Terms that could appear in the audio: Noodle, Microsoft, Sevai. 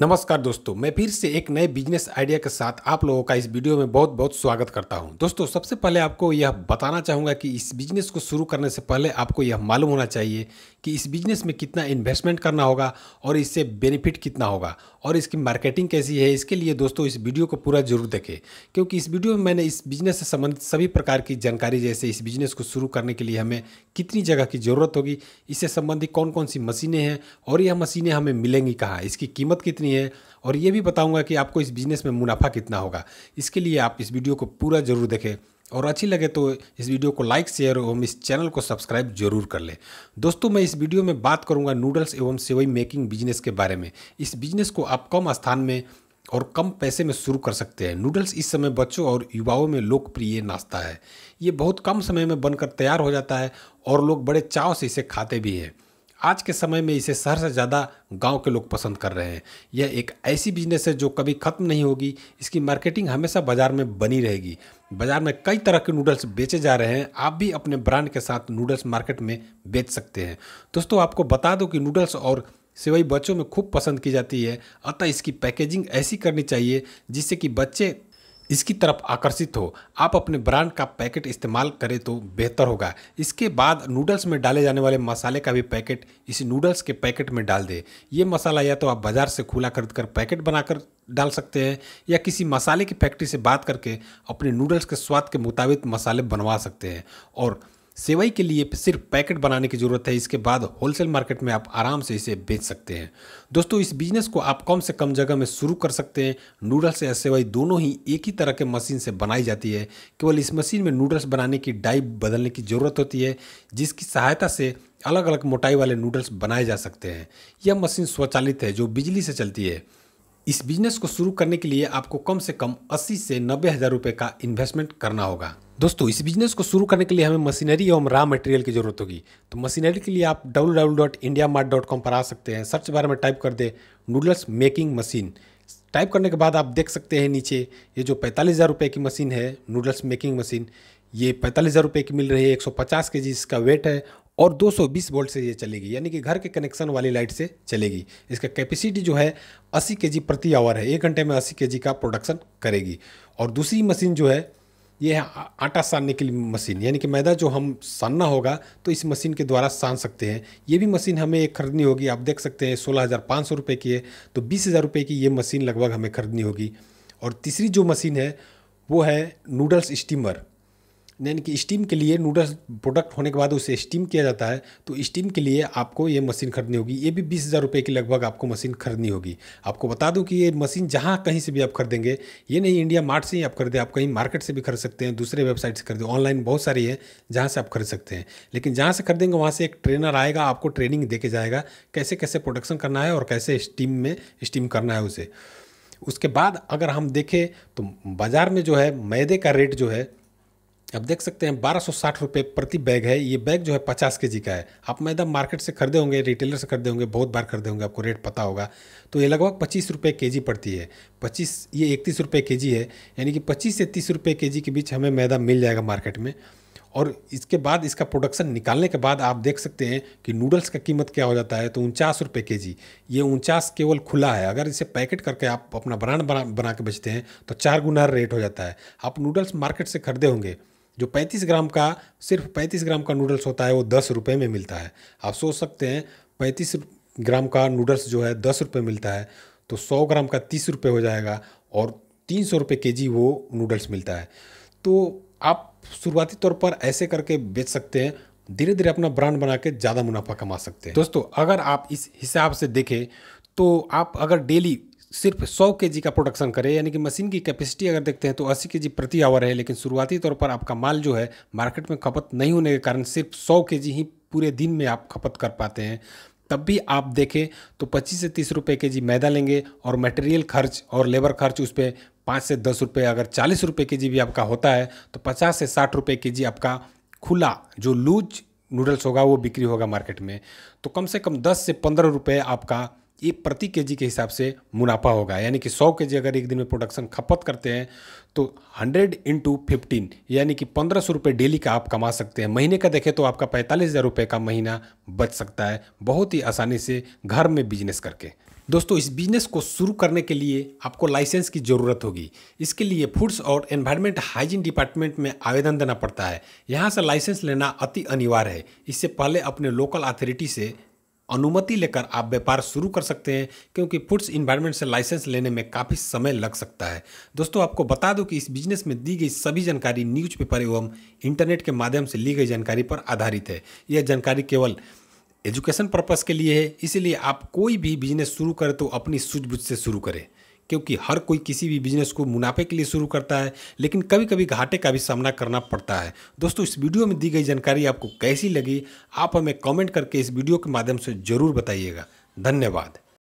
नमस्कार दोस्तों, मैं फिर से एक नए बिजनेस आइडिया के साथ आप लोगों का इस वीडियो में बहुत बहुत स्वागत करता हूं। दोस्तों, सबसे पहले आपको यह बताना चाहूँगा कि इस बिजनेस को शुरू करने से पहले आपको यह मालूम होना चाहिए कि इस बिजनेस में कितना इन्वेस्टमेंट करना होगा और इससे बेनिफिट कितना होगा और इसकी मार्केटिंग कैसी है। इसके लिए दोस्तों इस वीडियो को पूरा जरूर देखें, क्योंकि इस वीडियो में मैंने इस बिजनेस से संबंधित सभी प्रकार की जानकारी, जैसे इस बिजनेस को शुरू करने के लिए हमें कितनी जगह की ज़रूरत होगी, इससे संबंधित कौन कौन सी मशीनें हैं और यह मशीनें हमें मिलेंगी कहाँ, इसकी कीमत कितनी है, और ये भी बताऊंगा कि आपको इस बिजनेस में मुनाफा कितना होगा। इसके लिए आप इस वीडियो को पूरा जरूर देखें और अच्छी लगे तो इस वीडियो को लाइक, शेयर एवं इस चैनल को सब्सक्राइब जरूर कर लें। दोस्तों, मैं इस वीडियो में बात करूंगा नूडल्स एवं सेवई मेकिंग बिजनेस के बारे में। इस बिजनेस को आप कम स्थान में और कम पैसे में शुरू कर सकते हैं। नूडल्स इस समय बच्चों और युवाओं में लोकप्रिय नाश्ता है। ये बहुत कम समय में बनकर तैयार हो जाता है और लोग बड़े चाव से इसे खाते भी हैं। आज के समय में इसे शहर से ज़्यादा गांव के लोग पसंद कर रहे हैं। यह एक ऐसी बिजनेस है जो कभी ख़त्म नहीं होगी। इसकी मार्केटिंग हमेशा बाज़ार में बनी रहेगी। बाज़ार में कई तरह के नूडल्स बेचे जा रहे हैं। आप भी अपने ब्रांड के साथ नूडल्स मार्केट में बेच सकते हैं। दोस्तों, आपको बता दूं कि नूडल्स और सेवई बच्चों में खूब पसंद की जाती है, अतः इसकी पैकेजिंग ऐसी करनी चाहिए जिससे कि बच्चे इसकी तरफ आकर्षित हो। आप अपने ब्रांड का पैकेट इस्तेमाल करें तो बेहतर होगा। इसके बाद नूडल्स में डाले जाने वाले मसाले का भी पैकेट इस नूडल्स के पैकेट में डाल दें। ये मसाला या तो आप बाज़ार से खुला खरीदकर पैकेट बनाकर डाल सकते हैं या किसी मसाले की फैक्ट्री से बात करके अपने नूडल्स के स्वाद के मुताबिक मसाले बनवा सकते हैं। और सेवई के लिए सिर्फ पैकेट बनाने की ज़रूरत है। इसके बाद होलसेल मार्केट में आप आराम से इसे बेच सकते हैं। दोस्तों, इस बिज़नेस को आप कम से कम जगह में शुरू कर सकते हैं। नूडल्स या सेवई दोनों ही एक ही तरह के मशीन से बनाई जाती है। केवल इस मशीन में नूडल्स बनाने की डाई बदलने की ज़रूरत होती है, जिसकी सहायता से अलग अलग मोटाई वाले नूडल्स बनाए जा सकते हैं। यह मशीन स्वचालित है जो बिजली से चलती है। इस बिज़नेस को शुरू करने के लिए आपको कम से कम 80 से 90,000 रुपये का इन्वेस्टमेंट करना होगा। दोस्तों, इस बिज़नेस को शुरू करने के लिए हमें मशीनरी एवं रॉ मटेरियल की ज़रूरत होगी। तो मशीनरी के लिए आप www.indiamart.com पर आ सकते हैं। सर्च बार में टाइप कर दें नूडल्स मेकिंग मशीन। टाइप करने के बाद आप देख सकते हैं नीचे ये जो 45,000 रुपये की मशीन है, नूडल्स मेकिंग मशीन, ये 45,000 रुपये की मिल रही है। 150 kg इसका वेट है और 220 वोल्ट से ये चलेगी, यानी कि घर के कनेक्शन वाली लाइट से चलेगी। इसका कैपेसिटी जो है 80 kg प्रति आवर है। 1 घंटे में 80 kg का प्रोडक्शन करेगी। और दूसरी मशीन जो है ये है आटा सानने के लिए मशीन, यानी कि मैदा जो हम सानना होगा तो इस मशीन के द्वारा सान सकते हैं। ये भी मशीन हमें एक खरीदनी होगी। आप देख सकते हैं 16,500 रुपये की है, तो 20,000 रुपये की ये मशीन लगभग हमें खरीदनी होगी। और तीसरी जो मशीन है वो है नूडल्स स्टीमर, यानी कि स्टीम के लिए नूडल्स प्रोडक्ट होने के बाद उसे स्टीम किया जाता है, तो स्टीम के लिए आपको ये मशीन खरीदनी होगी। ये भी 20,000 रुपये की लगभग आपको मशीन खरीदनी होगी। आपको बता दूं कि ये मशीन जहां कहीं से भी आप खरीदेंगे, ये नहीं इंडिया मार्ट से ही आप खरीदें, आप कहीं मार्केट से भी खरीद सकते हैं, दूसरे वेबसाइट से खरीदें, ऑनलाइन बहुत सारी है जहाँ से आप खरीद सकते हैं। लेकिन जहाँ से खरीदेंगे वहाँ से एक ट्रेनर आएगा, आपको ट्रेनिंग देके जाएगा कैसे कैसे प्रोडक्शन करना है और कैसे स्टीम करना है उसे। उसके बाद अगर हम देखें तो बाज़ार में जो है मैदे का रेट जो है आप देख सकते हैं 1260 रुपये प्रति बैग है। ये बैग जो है 50 kg का है। आप मैदा मार्केट से खरीदे होंगे, रिटेलर से खरीदे होंगे, बहुत बार खरीदे होंगे, आपको रेट पता होगा। तो ये लगभग 25 रुपये kg पड़ती है, 25 ये 31 रुपये kg है, यानी कि 25 से 30 रुपये kg के बीच हमें मैदा मिल जाएगा मार्केट में। और इसके बाद इसका प्रोडक्शन निकालने के बाद आप देख सकते हैं कि नूडल्स का कीमत क्या हो जाता है, तो 49 रुपये kg। ये 49 केवल खुला है। अगर इसे पैकेट करके आप अपना ब्रांड बना के बेचते हैं तो 4 गुना रेट हो जाता है। आप नूडल्स मार्केट से खरीदे होंगे जो 35 ग्राम का, सिर्फ 35 ग्राम का नूडल्स होता है, वो 10 रुपये में मिलता है। आप सोच सकते हैं 35 ग्राम का नूडल्स जो है 10 रुपये मिलता है, तो 100 ग्राम का 30 रुपये हो जाएगा और 300 रुपये kg वो नूडल्स मिलता है। तो आप शुरुआती तौर पर ऐसे करके बेच सकते हैं, धीरे धीरे अपना ब्रांड बना के ज़्यादा मुनाफा कमा सकते हैं। दोस्तों, अगर आप इस हिसाब से देखें तो आप अगर डेली सिर्फ 100 kg का प्रोडक्शन करें, यानी कि मशीन की कैपेसिटी अगर देखते हैं तो 80 kg प्रति आवर है, लेकिन शुरुआती तौर पर आपका माल जो है मार्केट में खपत नहीं होने के कारण सिर्फ 100 kg ही पूरे दिन में आप खपत कर पाते हैं, तब भी आप देखें तो 25 से 30 रुपये kg मैदा लेंगे और मटेरियल खर्च और लेबर खर्च उस पर 5 से 10 रुपये, अगर 40 रुपये kg भी आपका होता है तो 50 से 60 रुपये kg आपका खुला जो लूज नूडल्स होगा वो बिक्री होगा मार्केट में। तो कम से कम 10 से 15 रुपये आपका ये प्रति kg के हिसाब से मुनाफा होगा। यानी कि 100 kg अगर एक दिन में प्रोडक्शन खपत करते हैं तो 100 × 15 यानी कि 1500 रुपये डेली का आप कमा सकते हैं। महीने का देखें तो आपका 45,000 रुपये का महीना बच सकता है, बहुत ही आसानी से घर में बिजनेस करके। दोस्तों इस बिजनेस को शुरू करने के लिए आपको लाइसेंस की ज़रूरत होगी। इसके लिए फूड्स और एनवायरनमेंट हाइजीन डिपार्टमेंट में आवेदन देना पड़ता है। यहाँ से लाइसेंस लेना अति अनिवार्य है। इससे पहले अपने लोकल अथॉरिटी से अनुमति लेकर आप व्यापार शुरू कर सकते हैं, क्योंकि फूड्स एनवायरनमेंट से लाइसेंस लेने में काफ़ी समय लग सकता है। दोस्तों आपको बता दूं कि इस बिजनेस में दी गई सभी जानकारी न्यूज़पेपर एवं इंटरनेट के माध्यम से ली गई जानकारी पर आधारित है। यह जानकारी केवल एजुकेशन पर्पस के लिए है, इसीलिए आप कोई भी बिजनेस शुरू करें तो अपनी सूझबूझ से शुरू करें, क्योंकि हर कोई किसी भी बिजनेस को मुनाफे के लिए शुरू करता है, लेकिन कभी कभी घाटे का भी सामना करना पड़ता है। दोस्तों इस वीडियो में दी गई जानकारी आपको कैसी लगी, आप हमें कमेंट करके इस वीडियो के माध्यम से ज़रूर बताइएगा। धन्यवाद।